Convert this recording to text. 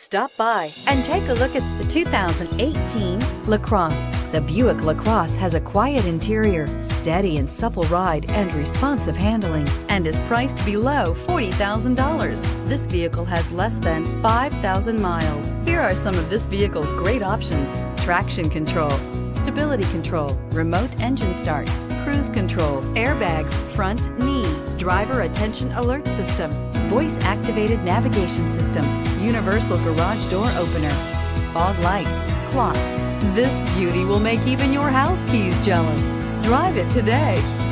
Stop by and take a look at the 2018 LaCrosse. The Buick LaCrosse has a quiet interior, steady and supple ride, and responsive handling, and is priced below $40,000. This vehicle has less than 5,000 miles. Here are some of this vehicle's great options: traction control, stability control, remote engine start, cruise control, airbags, front knee, driver attention alert system, voice-activated navigation system, universal garage door opener, fog lights, clock. This beauty will make even your house keys jealous. Drive it today.